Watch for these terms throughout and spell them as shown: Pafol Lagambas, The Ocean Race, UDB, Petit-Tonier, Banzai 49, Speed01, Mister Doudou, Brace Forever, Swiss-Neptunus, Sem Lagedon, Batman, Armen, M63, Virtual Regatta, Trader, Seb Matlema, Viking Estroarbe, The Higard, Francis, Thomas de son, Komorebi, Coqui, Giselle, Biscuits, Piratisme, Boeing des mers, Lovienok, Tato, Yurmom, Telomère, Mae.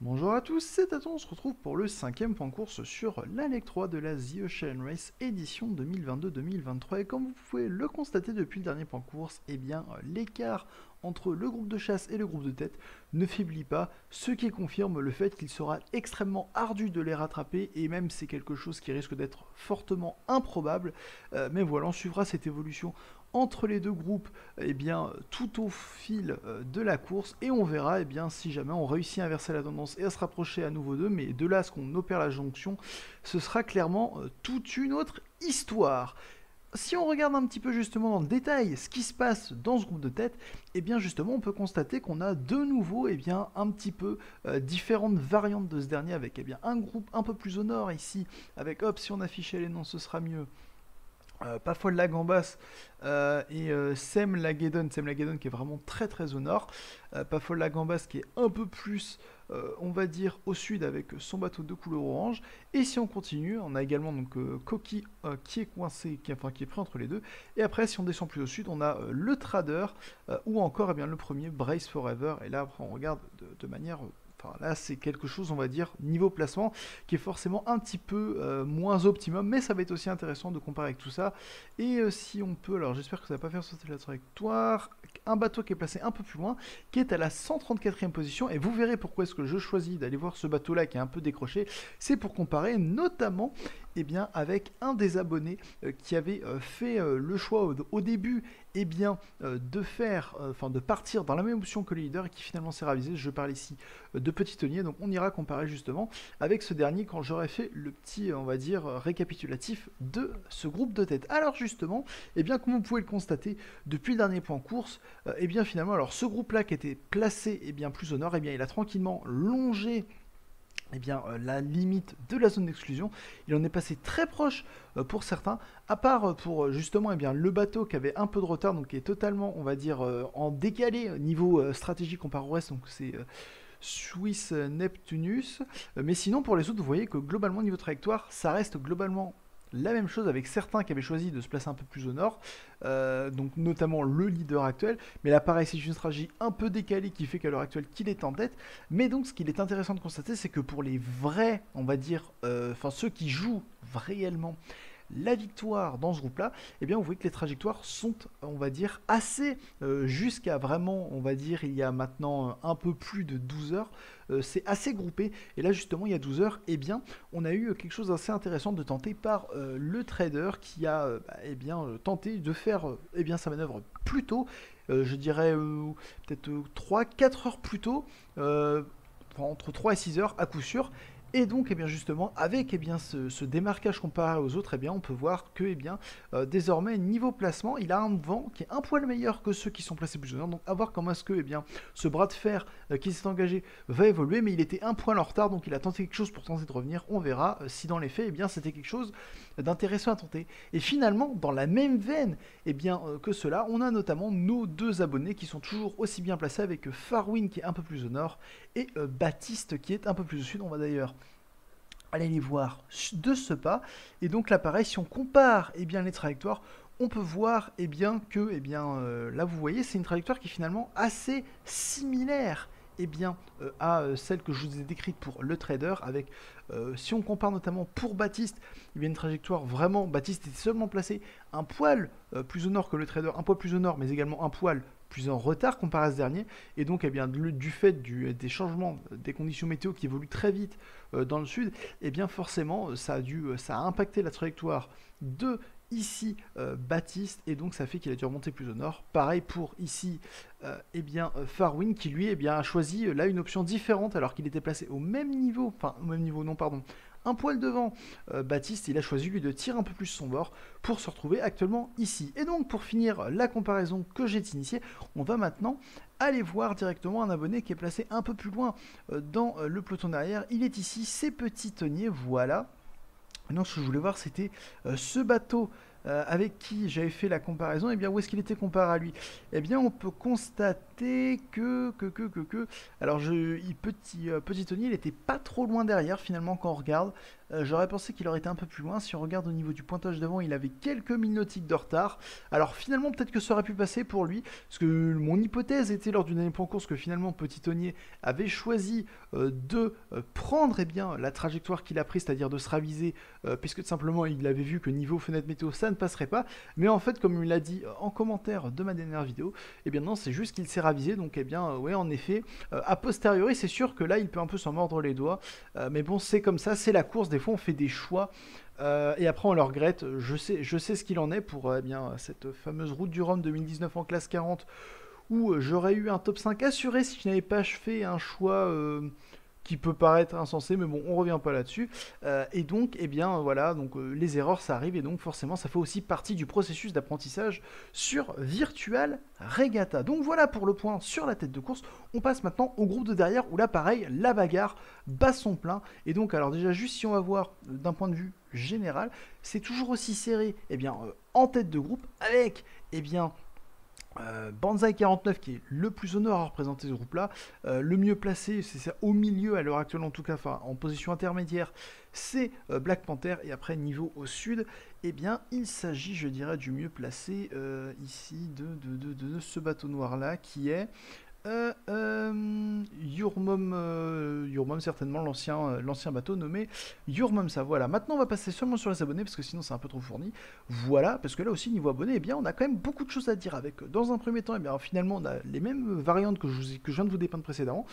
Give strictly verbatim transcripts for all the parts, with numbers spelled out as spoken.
Bonjour à tous, c'est Tato, on se retrouve pour le cinquième point course sur la Leg trois de la The Ocean Race édition deux mille vingt-deux deux mille vingt-trois. Et comme vous pouvez le constater depuis le dernier point course, eh bien l'écart entre le groupe de chasse et le groupe de tête ne faiblit pas, ce qui confirme le fait qu'il sera extrêmement ardu de les rattraper, et même c'est quelque chose qui risque d'être fortement improbable. Euh, mais voilà, on suivra cette évolution entre les deux groupes eh bien, tout au fil de la course, et on verra eh bien, si jamais on réussit à inverser la tendance et à se rapprocher à nouveau d'eux. Mais de là à ce qu'on opère la jonction, ce sera clairement toute une autre histoire. Si on regarde un petit peu justement dans le détail ce qui se passe dans ce groupe de tête, et eh bien justement on peut constater qu'on a de nouveau eh bien, un petit peu euh, différentes variantes de ce dernier, avec eh bien, un groupe un peu plus au nord ici, avec hop si on affichait les noms ce sera mieux. Euh, Pafol Lagambas euh, et euh, Sem Lagedon, Sem Lagedon qui est vraiment très très au nord, euh, Pafol Lagambas qui est un peu plus euh, on va dire au sud avec son bateau de couleur orange, et si on continue on a également donc euh, Coqui euh, qui est coincé, qui, enfin, qui est pris entre les deux, et après si on descend plus au sud on a euh, le Trader euh, ou encore eh bien, le premier Brace Forever, et là après on regarde de, de manière... Là c'est quelque chose on va dire niveau placement qui est forcément un petit peu euh, moins optimum, mais ça va être aussi intéressant de comparer avec tout ça. Et euh, si on peut, alors j'espère que ça va pas faire sauter la trajectoire, un bateau qui est placé un peu plus loin, qui est à la cent trente-quatrième position, et vous verrez pourquoi est-ce que je choisis d'aller voir ce bateau là qui est un peu décroché, c'est pour comparer notamment eh bien, avec un des abonnés euh, qui avait euh, fait euh, le choix au, au début eh bien, euh, de faire, enfin euh, de partir dans la même option que le leader et qui finalement s'est ravisé. Je parle ici euh, de Petit-Tonier, donc on ira comparer justement avec ce dernier quand j'aurai fait le petit, on va dire, récapitulatif de ce groupe de tête. Alors justement, eh bien, comme vous pouvez le constater, depuis le dernier point course, euh, eh bien finalement, alors ce groupe-là qui était placé eh bien, plus au nord, eh bien, il a tranquillement longé eh bien, euh, la limite de la zone d'exclusion. Il en est passé très proche euh, pour certains, à part pour justement eh bien, le bateau qui avait un peu de retard, donc qui est totalement, on va dire, euh, en décalé niveau euh, stratégique comparé au reste, donc c'est... Euh, Swiss-Neptunus, mais sinon pour les autres vous voyez que globalement niveau trajectoire ça reste globalement la même chose, avec certains qui avaient choisi de se placer un peu plus au nord, euh, donc notamment le leader actuel, mais là pareil c'est une stratégie un peu décalée qui fait qu'à l'heure actuelle qu'il est en tête. Mais donc ce qu'il est intéressant de constater c'est que pour les vrais, on va dire, enfin euh, ceux qui jouent réellement la victoire dans ce groupe là, et eh bien vous voyez que les trajectoires sont, on va dire, assez euh, jusqu'à vraiment, on va dire, il y a maintenant un peu plus de douze heures, euh, c'est assez groupé, et là justement il y a douze heures, et eh bien on a eu quelque chose d'assez intéressant de tenter par euh, le trader qui a euh, bah, eh bien, euh, tenté de faire euh, eh bien, sa manœuvre plus tôt, euh, je dirais euh, peut-être euh, trois quatre heures plus tôt, euh, entre trois et six heures à coup sûr. Et donc, eh bien justement, avec eh bien, ce, ce démarquage comparé aux autres, eh bien, on peut voir que eh bien, euh, désormais, niveau placement, il a un vent qui est un poil meilleur que ceux qui sont placés plus au nord. Donc, à voir comment est-ce que eh bien, ce bras de fer euh, qui s'est engagé va évoluer. Mais il était un poil en retard, donc il a tenté quelque chose pour tenter de revenir. On verra euh, si dans les faits, eh bien, c'était quelque chose d'intéressant à tenter. Et finalement, dans la même veine eh bien, euh, que cela, on a notamment nos deux abonnés qui sont toujours aussi bien placés, avec euh, Farwin qui est un peu plus au nord et euh, Baptiste qui est un peu plus au sud. On va d'ailleurs... allez les voir de ce pas. Et donc là pareil, si on compare eh bien, les trajectoires, on peut voir eh bien, que eh bien, euh, là vous voyez c'est une trajectoire qui est finalement assez similaire eh bien, euh, à euh, celle que je vous ai décrite pour le trader, avec euh, si on compare notamment pour Baptiste, il y a une trajectoire vraiment, Baptiste était seulement placé un poil euh, plus au nord que le trader, un poil plus au nord mais également un poil plus en retard comparé à ce dernier, et donc eh bien, le, du fait du, des changements des conditions météo qui évoluent très vite euh, dans le sud, et eh bien forcément ça a dû, ça a impacté la trajectoire de ici euh, Baptiste, et donc ça fait qu'il a dû remonter plus au nord. Pareil pour ici euh, eh bien Farwin qui lui eh bien, a choisi là une option différente, alors qu'il était placé au même niveau, enfin au même niveau non pardon, un poil devant euh, Baptiste, il a choisi lui de tirer un peu plus son bord pour se retrouver actuellement ici. Et donc pour finir la comparaison que j'ai initiée, on va maintenant aller voir directement un abonné qui est placé un peu plus loin euh, dans euh, le peloton derrière. Il est ici, c'est Petit-Tonier, voilà. Non, ce que je voulais voir c'était euh, ce bateau euh, avec qui j'avais fait la comparaison, et eh bien où est-ce qu'il était comparé à lui. Et eh bien on peut constater noté que, que, que, que, que... Alors, je, il, petit, euh, Petit-Tonier, il n'était pas trop loin derrière, finalement, quand on regarde. Euh, J'aurais pensé qu'il aurait été un peu plus loin. Si on regarde au niveau du pointage d'avant, il avait quelques milles nautiques de retard. Alors, finalement, peut-être que ça aurait pu passer pour lui. Parce que mon hypothèse était, lors du dernier plan course, que finalement, Petit-Tonier avait choisi euh, de euh, prendre eh bien, la trajectoire qu'il a prise, c'est-à-dire de se raviser, euh, puisque tout simplement, il avait vu que niveau fenêtre météo, ça ne passerait pas. Mais en fait, comme il l'a dit en commentaire de ma dernière vidéo, eh bien non, c'est juste qu'il s'est ravisé. Donc, eh bien, euh, ouais, en effet, euh, a posteriori, c'est sûr que là, il peut un peu s'en mordre les doigts. Euh, mais bon, c'est comme ça, c'est la course. Des fois, on fait des choix euh, et après, on le regrette. Je sais, je sais ce qu'il en est pour euh, eh bien, cette fameuse route du Rhum deux mille dix-neuf en classe quarante où j'aurais eu un top cinq assuré si je n'avais pas fait un choix... Euh, qui peut paraître insensé, mais bon, on revient pas là-dessus. Euh, et donc, eh bien, voilà, donc euh, les erreurs, ça arrive, et donc forcément, ça fait aussi partie du processus d'apprentissage sur Virtual Regatta. Donc voilà pour le point sur la tête de course. On passe maintenant au groupe de derrière, où là, pareil, la bagarre bat son plein. Et donc, alors déjà, juste si on va voir d'un point de vue général, c'est toujours aussi serré, eh bien, euh, en tête de groupe, avec, eh bien... Euh, Banzai quarante-neuf qui est le plus honneur à représenter ce groupe là, euh, le mieux placé c'est ça au milieu à l'heure actuelle en tout cas, enfin en position intermédiaire c'est euh, Black Panther et après niveau au sud eh bien il s'agit je dirais du mieux placé euh, ici de, de, de, de, de ce bateau noir là qui est Euh, euh, Yurmom, euh, Yurmom certainement l'ancien euh, l'ancien bateau nommé Yurmom ça voilà. Maintenant on va passer seulement sur les abonnés parce que sinon c'est un peu trop fourni. Voilà parce que là aussi niveau abonnés eh bien on a quand même beaucoup de choses à dire avec dans un premier temps eh bien finalement on a les mêmes variantes que je, vous ai, que je viens de vous dépeindre précédemment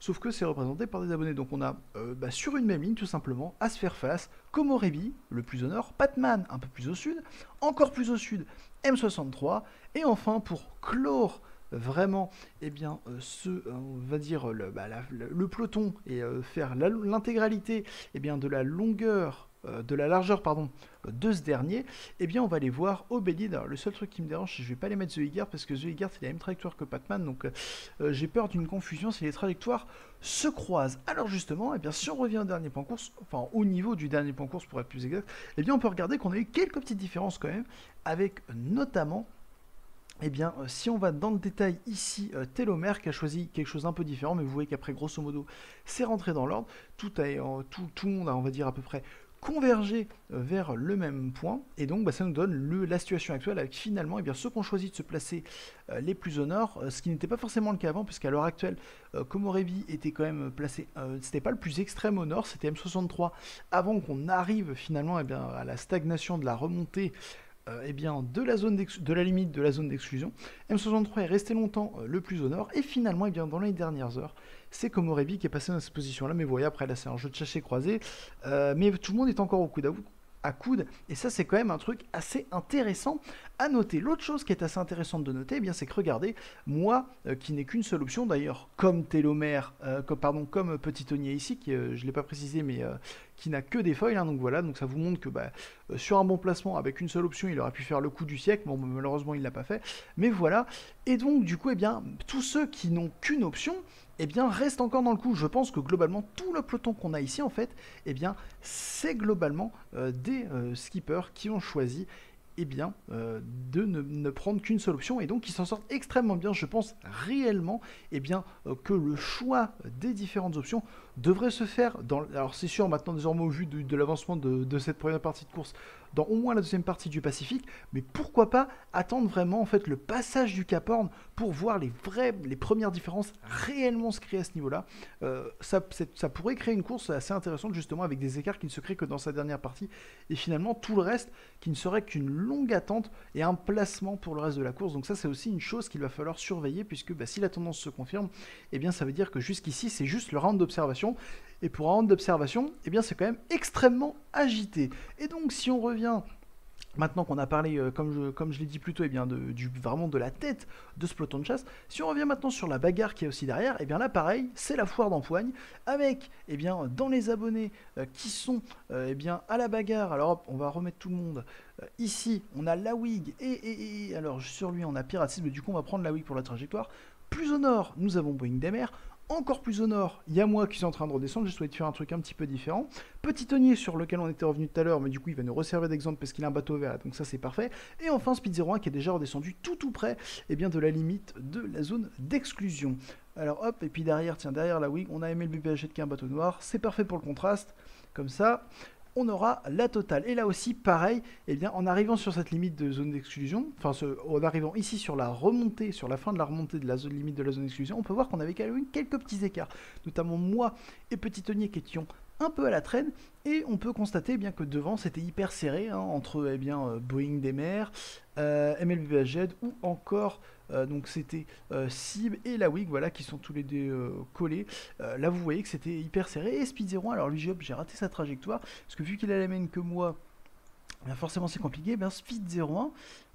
sauf que c'est représenté par des abonnés donc on a euh, bah, sur une même ligne tout simplement à se faire face Komorebi le plus au nord, Batman un peu plus au sud, encore plus au sud M soixante-trois et enfin pour clore vraiment, eh bien, euh, ce, euh, on va dire, le, bah, la, le, le peloton et euh, faire l'intégralité eh bien, de la longueur, euh, de la largeur, pardon, euh, de ce dernier, eh bien, on va les voir au Bélier. Alors, le seul truc qui me dérange, c'est que je ne vais pas les mettre The Higard parce que The Higard, c'est la même trajectoire que Batman, donc euh, j'ai peur d'une confusion si les trajectoires se croisent. Alors, justement, eh bien, si on revient au dernier plan course, enfin, au niveau du dernier plan course, pour être plus exact, eh bien, on peut regarder qu'on a eu quelques petites différences quand même, avec notamment... Eh bien, euh, si on va dans le détail ici, euh, Telomère qui a choisi quelque chose d'un peu différent, mais vous voyez qu'après, grosso modo, c'est rentré dans l'ordre. Tout, euh, tout, tout le monde a, on va dire, à peu près convergé euh, vers le même point. Et donc, bah, ça nous donne le, la situation actuelle avec finalement eh bien, ceux qui ont choisi de se placer euh, les plus au nord, euh, ce qui n'était pas forcément le cas avant, puisqu'à l'heure actuelle, euh, Komorebi était quand même placé, euh, c'était pas le plus extrême au nord, c'était M soixante-trois, avant qu'on arrive finalement eh bien, à la stagnation de la remontée. Euh, eh bien, de, la zone de la limite de la zone d'exclusion. M soixante-trois est resté longtemps euh, le plus au nord, et finalement, eh bien, dans les dernières heures, c'est Komorebi qui est passé dans cette position-là, mais vous voyez, après, là, c'est un jeu de chassé-croisé, euh, mais tout le monde est encore au coude à coude, à coude et ça, c'est quand même un truc assez intéressant à noter. L'autre chose qui est assez intéressante de noter, eh bien, c'est que, regardez, moi, euh, qui n'ai qu'une seule option, d'ailleurs, comme Telomère, euh, comme, pardon, comme Petit-Tonier ici, qui, euh, je ne l'ai pas précisé, mais... Euh, qui n'a que des foils, hein, donc voilà, donc ça vous montre que bah, euh, sur un bon placement, avec une seule option, il aurait pu faire le coup du siècle, bon, malheureusement, il ne l'a pas fait, mais voilà, et donc, du coup, eh bien, tous ceux qui n'ont qu'une option, eh bien, restent encore dans le coup, je pense que, globalement, tout le peloton qu'on a ici, en fait, eh bien, c'est globalement euh, des euh, skippers qui ont choisi, eh bien, euh, de ne, ne prendre qu'une seule option, et donc ils s'en sortent extrêmement bien, je pense réellement, eh bien, euh, que le choix des différentes options devrait se faire, dans, alors c'est sûr maintenant désormais au vu de, de l'avancement de, de cette première partie de course, dans au moins la deuxième partie du Pacifique, mais pourquoi pas attendre vraiment en fait le passage du Cap Horn pour voir les vraies, les premières différences réellement se créer à ce niveau-là. Euh, ça, ça pourrait créer une course assez intéressante justement avec des écarts qui ne se créent que dans sa dernière partie et finalement tout le reste qui ne serait qu'une longue attente et un placement pour le reste de la course. Donc ça c'est aussi une chose qu'il va falloir surveiller puisque bah, si la tendance se confirme, eh bien ça veut dire que jusqu'ici c'est juste le round d'observation et pour un round d'observation, eh bien c'est quand même extrêmement agité. Et donc si on revient maintenant qu'on a parlé, euh, comme je, comme je l'ai dit plus tôt, eh bien de, du, vraiment de la tête de ce peloton de chasse, si on revient maintenant sur la bagarre qui est aussi derrière, eh bien là pareil, c'est la foire d'empoigne, avec eh bien, dans les abonnés euh, qui sont euh, eh bien, à la bagarre, alors hop, on va remettre tout le monde, euh, ici on a la Wig, et, et, et alors sur lui on a Piratisme, du coup on va prendre la Wig pour la trajectoire, plus au nord nous avons Boeing des mers, encore plus au nord, il y a moi qui suis en train de redescendre, j'ai souhaité faire un truc un petit peu différent. Petit-Tonier sur lequel on était revenu tout à l'heure, mais du coup il va nous resservir d'exemple parce qu'il a un bateau vert, donc ça c'est parfait. Et enfin Speed zéro un qui est déjà redescendu tout tout près eh bien, de la limite de la zone d'exclusion. Alors hop, et puis derrière, tiens, derrière la wing, on a Aimé le B B H qui est un bateau noir, c'est parfait pour le contraste, comme ça on aura la totale. Et là aussi, pareil, eh bien, en arrivant sur cette limite de zone d'exclusion, enfin, ce, en arrivant ici sur la remontée, sur la fin de la remontée de la zone limite de la zone d'exclusion, on peut voir qu'on avait quand même quelques petits écarts, notamment moi et Petit-Tonier qui étions un peu à la traîne, et on peut constater eh bien, que devant, c'était hyper serré, hein, entre eh bien, euh, Boeing des mers, euh, M L B H Z, ou encore... Euh, donc c'était euh, Sib et la Wig, voilà, qui sont tous les deux euh, collés. Euh, là vous voyez que c'était hyper serré. Et Speed zéro un, alors lui j'ai raté sa trajectoire, parce que vu qu'il a la même que moi, bien forcément c'est compliqué. Bien Speed zéro un,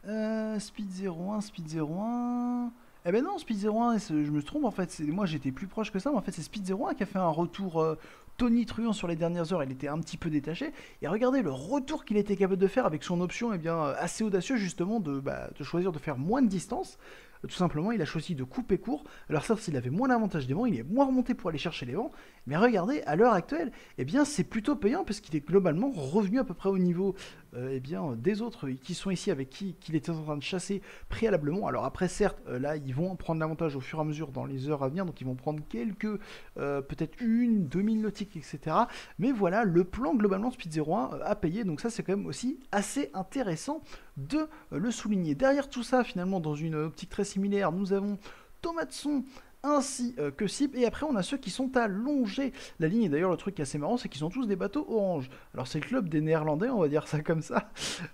euh, Speed zéro un, Speed zéro un... Eh ben non, Speed zéro un, je me trompe en fait, moi j'étais plus proche que ça, mais en fait c'est Speed zéro un qui a fait un retour euh, tonitruant sur les dernières heures, il était un petit peu détaché, et regardez le retour qu'il était capable de faire avec son option, eh bien assez audacieux justement de, bah, de choisir de faire moins de distance, tout simplement il a choisi de couper court, alors sauf s'il avait moins l'avantage des vents, il est moins remonté pour aller chercher les vents, mais regardez, à l'heure actuelle, eh bien c'est plutôt payant, parce qu'il est globalement revenu à peu près au niveau... Euh, eh bien, euh, des autres euh, qui sont ici avec qui qu'il était en train de chasser préalablement. Alors après certes euh, là ils vont prendre l'avantage au fur et à mesure dans les heures à venir, donc ils vont prendre quelques euh, peut-être une, deux mille nautiques, etc. mais voilà, le plan globalement Speed zéro un euh, a payé, donc ça c'est quand même aussi assez intéressant de euh, le souligner. Derrière tout ça finalement, dans une optique très similaire, nous avons Thomas de son ainsi euh, que Sip, et après on a ceux qui sont à longer la ligne. Et d'ailleurs le truc assez marrant, c'est qu'ils ont tous des bateaux orange. Alors c'est le club des Néerlandais, on va dire ça comme ça,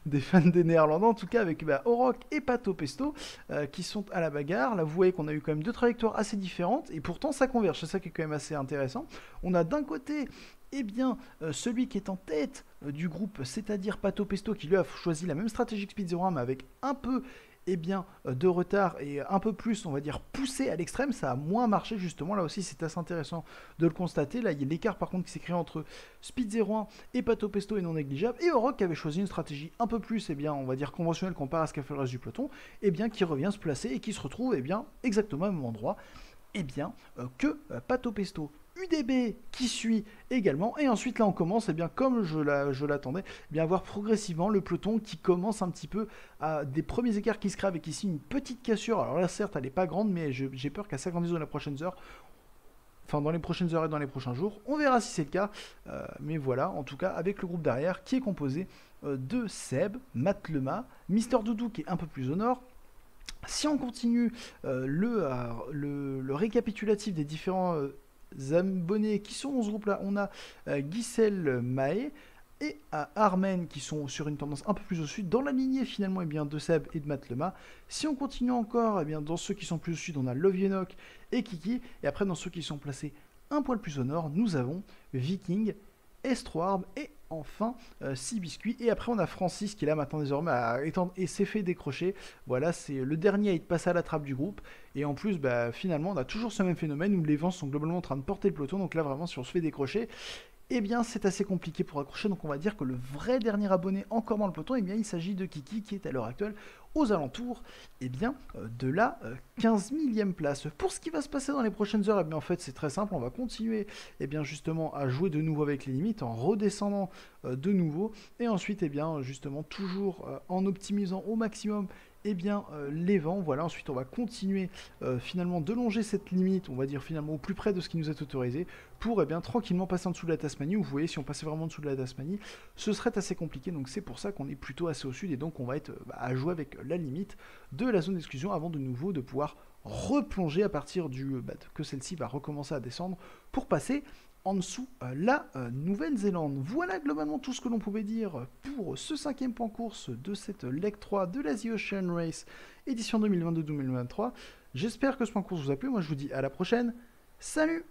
des fans des Néerlandais en tout cas, avec bah, Oroc et Pato Pesto euh, qui sont à la bagarre. Là vous voyez qu'on a eu quand même deux trajectoires assez différentes, et pourtant ça converge, c'est ça qui est quand même assez intéressant. On a d'un côté eh bien euh, celui qui est en tête euh, du groupe, c'est-à-dire Pato Pesto, qui lui a choisi la même stratégie que Speed zéro un, mais avec un peu... Eh bien, de retard et un peu plus, on va dire, poussé à l'extrême. Ça a moins marché, justement. Là aussi, c'est assez intéressant de le constater. Là, il y a l'écart, par contre, qui s'est créé entre Speed zéro un et Pato Pesto, et non négligeable. Et Oroc, qui avait choisi une stratégie un peu plus, eh bien, on va dire, conventionnelle, comparé à ce qu'a fait le reste du peloton, eh bien, qui revient se placer et qui se retrouve, eh bien, exactement au même endroit, eh bien, euh, que euh, Pato Pesto. U D B qui suit également, et ensuite là on commence, et eh bien comme je l'attendais, la, eh bien avoir progressivement le peloton qui commence un petit peu à des premiers écarts qui se créent, avec ici une petite cassure. Alors là certes elle n'est pas grande, mais j'ai peur qu'à cinquante-dix dans les prochaines heures, enfin dans les prochaines heures et dans les prochains jours, on verra si c'est le cas, euh, mais voilà, en tout cas avec le groupe derrière qui est composé euh, de Seb, Matlema, Mister Doudou qui est un peu plus au nord. Si on continue euh, le, euh, le, le récapitulatif des différents... Euh, abonnés qui sont dans ce groupe là, on a euh, Giselle, euh, Mae et à Armen qui sont sur une tendance un peu plus au sud, dans la lignée finalement eh bien, de Seb et de Matlema. Si on continue encore, eh bien, dans ceux qui sont plus au sud, on a Lovienok et Kiki, et après dans ceux qui sont placés un poil plus au nord, nous avons Viking, Estroarbe et enfin euh, Six Biscuits. Et après on a Francis qui est là maintenant désormais à étendre et s'est fait décrocher. Voilà, c'est le dernier à être passé à la trappe du groupe. Et en plus, bah, finalement, on a toujours ce même phénomène où les vents sont globalement en train de porter le peloton. Donc là, vraiment, si on se fait décrocher, eh bien, c'est assez compliqué pour accrocher. Donc on va dire que le vrai dernier abonné encore dans le peloton, eh bien, il s'agit de Kiki, qui est à l'heure actuelle aux alentours eh bien, euh, de la euh, quinze millième place. Pour ce qui va se passer dans les prochaines heures, eh bien, en fait, c'est très simple. On va continuer eh bien, justement à jouer de nouveau avec les limites, en redescendant euh, de nouveau. Et ensuite, eh bien, justement, toujours euh, en optimisant au maximum eh bien, euh, les vents. Voilà, ensuite on va continuer euh, finalement de longer cette limite, on va dire finalement au plus près de ce qui nous est autorisé, pour eh bien, tranquillement passer en dessous de la Tasmanie. Vous voyez, si on passait vraiment en dessous de la Tasmanie, ce serait assez compliqué, donc c'est pour ça qu'on est plutôt assez au sud, et donc on va être bah, à jouer avec la limite de la zone d'exclusion, avant de nouveau de pouvoir replonger à partir du bah, que celle-ci va recommencer à descendre, pour passer en dessous euh, la euh, Nouvelle-Zélande. Voilà globalement tout ce que l'on pouvait dire pour ce cinquième pan course de cette Leg trois de la The Ocean Race édition deux mille vingt-deux deux mille vingt-trois. J'espère que ce pan course vous a plu, moi je vous dis à la prochaine, salut!